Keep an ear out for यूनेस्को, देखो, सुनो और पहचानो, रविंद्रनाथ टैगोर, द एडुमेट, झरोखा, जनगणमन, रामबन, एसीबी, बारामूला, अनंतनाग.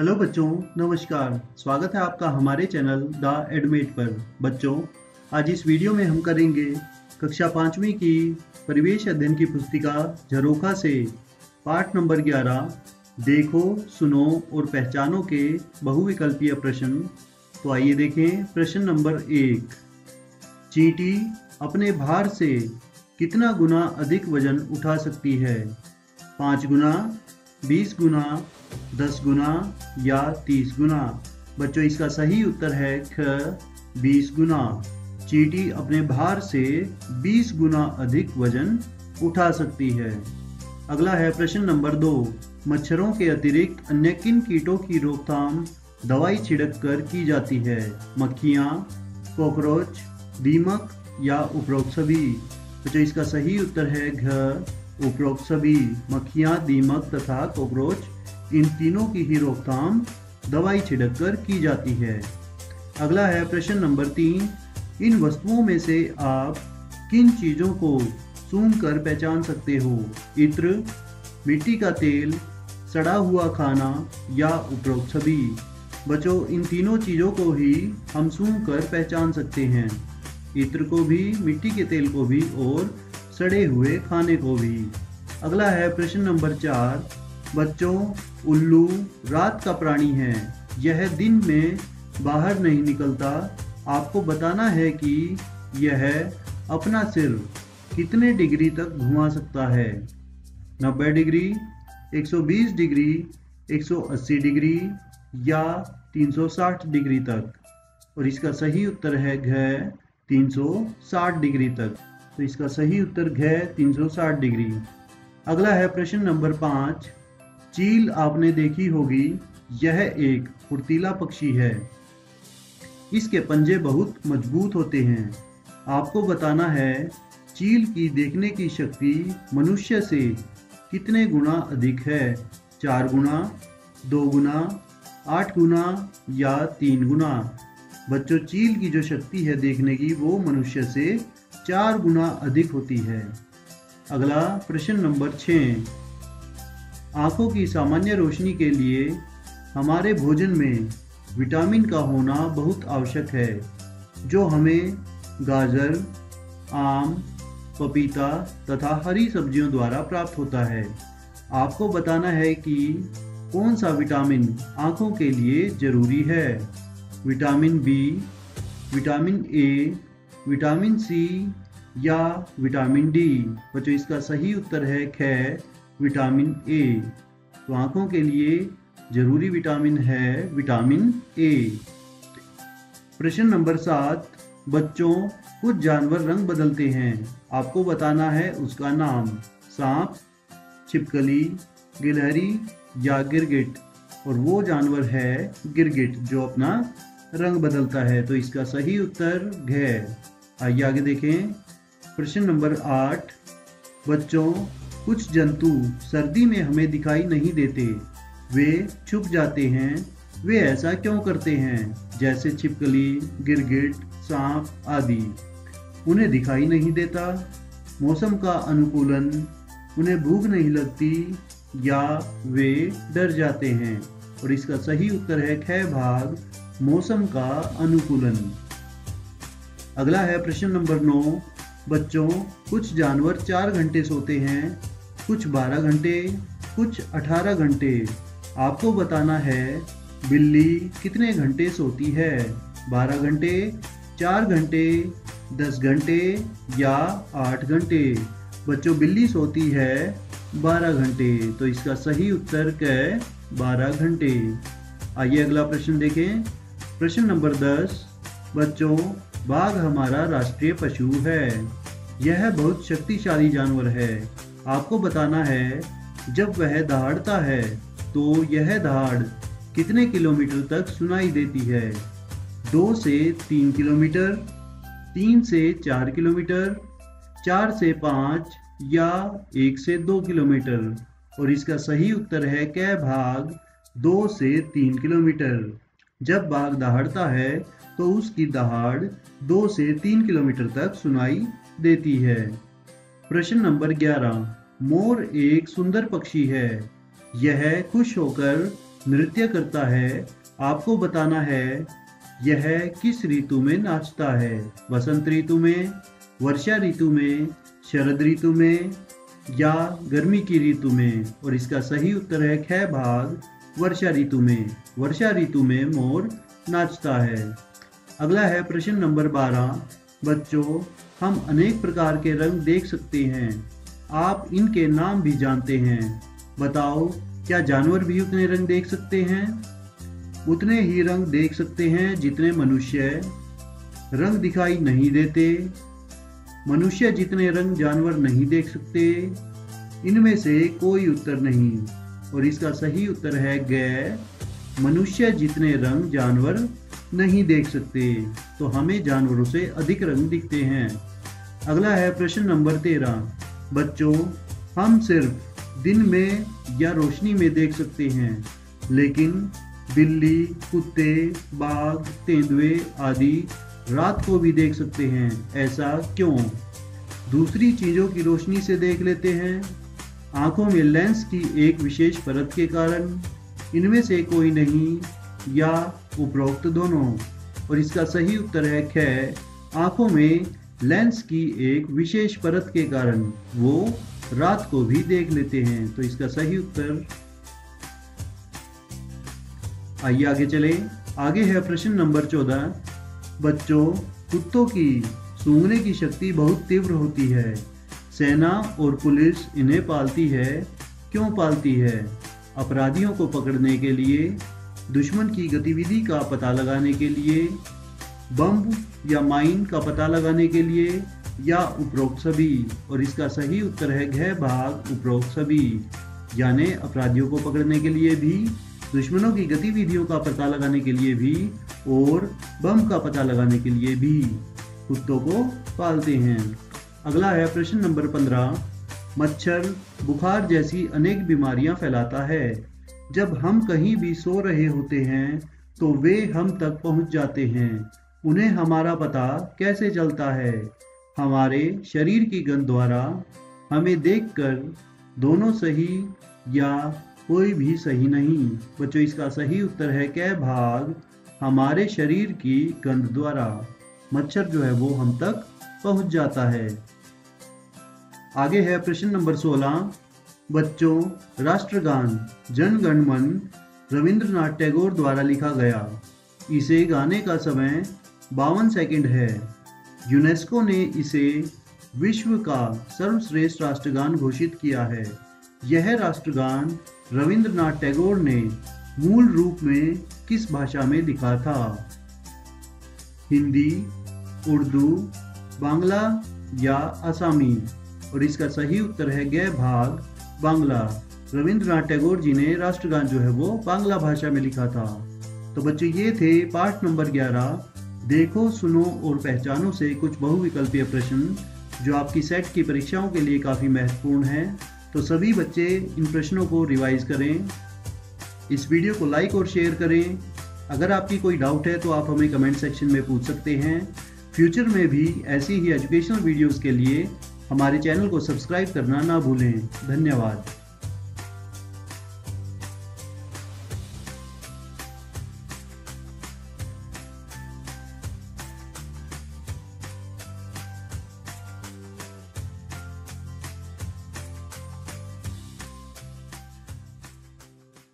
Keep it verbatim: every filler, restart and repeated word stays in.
Hello बच्चों, नमस्कार। स्वागत है आपका हमारे चैनल द एडुमेट पर। बच्चों, आज इस वीडियो में हम करेंगे कक्षा पाँचवीं की परिवेश अध्ययन की पुस्तिका झरोखा से पाठ नंबर ग्यारह, देखो सुनो और पहचानो के बहुविकल्पीय प्रश्न। तो आइए देखें प्रश्न नंबर एक। चींटी अपने भार से कितना गुना अधिक वजन उठा सकती है? पाँच गुना, बीस गुना, दस गुना या तीस गुना? बच्चों, इसका सही उत्तर है ख, बीस गुना। चींटी अपने भार से बीस गुना अधिक वजन उठा सकती है। अगला है प्रश्न नंबर दो। मच्छरों के अतिरिक्त अन्य किन कीटों की रोकथाम दवाई छिड़क कर की जाती है? मक्खियाँ, कॉकरोच, दीमक या उपरोक्त सभी? बच्चों, इसका सही उत्तर है घ, उपरोक्त सभी। मक्खियाँ, दीमक तथा कॉकरोच, इन तीनों की ही रोकथाम दवाई छिड़क कर की जाती है। अगला है प्रश्न नंबर तीन। इन वस्तुओं में से आप किन चीज़ों को सूंघ कर पहचान सकते हो? इत्र, मिट्टी का तेल, सड़ा हुआ खाना या उपरोक्त सभी? बच्चों, इन तीनों चीज़ों को ही हम सूंघ कर पहचान सकते हैं। इत्र को भी, मिट्टी के तेल को भी और सड़े हुए खाने को भी। अगला है प्रश्न नंबर चार। बच्चों, उल्लू रात का प्राणी है, यह दिन में बाहर नहीं निकलता। आपको बताना है कि यह अपना सिर कितने डिग्री तक घुमा सकता है? नब्बे डिग्री, एक सौ बीस डिग्री, एक सौ अस्सी डिग्री या तीन सौ साठ डिग्री तक? और इसका सही उत्तर है घ, तीन सौ साठ डिग्री तक। तो इसका सही उत्तर घ, तीन सौ साठ डिग्री। अगला है प्रश्न नंबर पाँच। चील आपने देखी होगी, यह एक फुर्तीला पक्षी है, इसके पंजे बहुत मजबूत होते हैं। आपको बताना है चील की देखने की शक्ति मनुष्य से कितने गुना अधिक है? चार गुना, दो गुना, आठ गुना या तीन गुना? बच्चों, चील की जो शक्ति है देखने की वो मनुष्य से चार गुना अधिक होती है। अगला प्रश्न नंबर छः। आँखों की सामान्य रोशनी के लिए हमारे भोजन में विटामिन का होना बहुत आवश्यक है, जो हमें गाजर, आम, पपीता तथा हरी सब्जियों द्वारा प्राप्त होता है। आपको बताना है कि कौन सा विटामिन आँखों के लिए जरूरी है? Vitamin B, vitamin A, vitamin C या विटामिन डी? बच्चों, इसका सही उत्तर है ख, विटामिन ए। तो आँखों के लिए जरूरी विटामिन है विटामिन ए। प्रश्न नंबर सात। बच्चों, कुछ जानवर रंग बदलते हैं, आपको बताना है उसका नाम। सांप, छिपकली, गिलहरी या गिरगिट? और वो जानवर है गिरगिट जो अपना रंग बदलता है। तो इसका सही उत्तर घ। आइए आगे देखें प्रश्न नंबर आठ। बच्चों, कुछ जंतु सर्दी में हमें दिखाई नहीं देते, वे छुप जाते हैं। वे ऐसा क्यों करते हैं? जैसे छिपकली, गिरगिट, सांप आदि। उन्हें दिखाई नहीं देता, मौसम का अनुकूलन, उन्हें भूख नहीं लगती या वे डर जाते हैं? और इसका सही उत्तर है ख भाग, मौसम का अनुकूलन। अगला है प्रश्न नंबर नौ। बच्चों, कुछ जानवर चार घंटे सोते हैं, कुछ बारह घंटे, कुछ अठारह घंटे। आपको बताना है बिल्ली कितने घंटे सोती है? बारह घंटे, चार घंटे, दस घंटे या आठ घंटे? बच्चों, बिल्ली सोती है बारह घंटे। तो इसका सही उत्तर क्या है? बारह घंटे। आइए अगला प्रश्न देखें प्रश्न नंबर दस। बच्चों, बाघ हमारा राष्ट्रीय पशु है, यह बहुत शक्तिशाली जानवर है। आपको बताना है जब वह दहाड़ता है तो यह दहाड़ कितने किलोमीटर तक सुनाई देती है? दो से तीन किलोमीटर, तीन से चार किलोमीटर, चार से पाँच या एक से दो किलोमीटर? और इसका सही उत्तर है क भाग, दो से तीन किलोमीटर। जब बाघ दहाड़ता है तो उसकी दहाड़ दो से तीन किलोमीटर तक सुनाई देती है। प्रश्न नंबर ग्यारह। मोर एक सुंदर पक्षी है, यह खुश होकर नृत्य करता है, आपको बताना है यह किस ऋतु में नाचता है। वसंत ऋतु में, वर्षा ऋतु में, शरद ऋतु में या गर्मी की ऋतु में। और इसका सही उत्तर है ख भाग, वर्षा ऋतु में। वर्षा ऋतु में मोर नाचता है। अगला है प्रश्न नंबर बारह। बच्चों, हम अनेक प्रकार के रंग देख सकते हैं, आप इनके नाम भी जानते हैं, बताओ क्या जानवर भी उतने रंग देख सकते हैं? उतने ही रंग देख सकते हैं जितने मनुष्य। रंग दिखाई नहीं देते, मनुष्य जितने रंग जानवर नहीं देख सकते। इनमें से कोई उत्तर नहीं, और इसका सही उत्तर है ग, मनुष्य जितने रंग जानवर नहीं देख सकते। तो हमें जानवरों से अधिक रंग दिखते हैं। अगला है प्रश्न नंबर तेरह। बच्चों, हम सिर्फ दिन में या रोशनी में देख सकते हैं, लेकिन बिल्ली, कुत्ते, बाघ, तेंदुए आदि रात को भी देख सकते हैं, ऐसा क्यों? दूसरी चीज़ों की रोशनी से देख लेते हैं, आंखों में लेंस की एक विशेष परत के कारण। इनमें से कोई नहीं या उपरोक्त दोनों। और इसका सही उत्तर है ख, आंखों में लेंस की एक विशेष परत के कारण वो रात को भी देख लेते हैं। तो इसका सही उत्तर। आइए आगे चले। आगे है प्रश्न नंबर चौदह। बच्चों, कुत्तों की सूंघने की शक्ति बहुत तीव्र होती है, सेना और पुलिस इन्हें पालती है, क्यों पालती है? अपराधियों को पकड़ने के लिए, दुश्मन की गतिविधि का पता लगाने के लिए, बम या माइन का पता लगाने के लिए या उपरोक्त सभी। और इसका सही उत्तर है घ भाग, उपरोक्त सभी। यानी अपराधियों को पकड़ने के लिए भी, दुश्मनों की गतिविधियों का पता लगाने के लिए भी और बम का पता लगाने के लिए भी कुत्तों को पालते हैं। अगला है प्रश्न नंबर पंद्रह। मच्छर बुखार जैसी अनेक बीमारियां फैलाता है। जब हम कहीं भी सो रहे होते हैं तो वे हम तक पहुंच जाते हैं, उन्हें हमारा पता कैसे चलता है? हमारे शरीर की गंध द्वारा। हमें देखकर। दोनों सही या कोई भी सही नहीं। बच्चों, इसका सही उत्तर है क भाग, हमारे शरीर की गंध द्वारा मच्छर जो है वो हम तक पहुंच जाता है। आगे है प्रश्न नंबर सोलह। बच्चों, राष्ट्रगान जनगणमन रविंद्रनाथ टैगोर द्वारा लिखा गया, इसे गाने का समय बावन सेकंड है। यूनेस्को ने इसे विश्व का सर्वश्रेष्ठ राष्ट्रगान घोषित किया है। यह राष्ट्रगान रविंद्रनाथ टैगोर ने मूल रूप में किस भाषा में लिखा था? हिंदी, उर्दू, बांग्ला या आसामी। और इसका सही उत्तर है ग भाग, बांग्ला। रविंद्रनाथ टैगोर जी ने राष्ट्रगान जो है वो बांग्ला भाषा में लिखा था। तो बच्चों, ये थे पाठ नंबर ग्यारह, देखो सुनो और पहचानो से कुछ बहुविकल्पीय प्रश्न, जो आपकी सेट की परीक्षाओं के लिए काफ़ी महत्वपूर्ण हैं। तो सभी बच्चे इन प्रश्नों को रिवाइज करें। इस वीडियो को लाइक और शेयर करें। अगर आपकी कोई डाउट है तो आप हमें कमेंट सेक्शन में पूछ सकते हैं। फ्यूचर में भी ऐसी ही एजुकेशनल वीडियोज़ के लिए हमारे चैनल को सब्सक्राइब करना ना भूलें। धन्यवाद।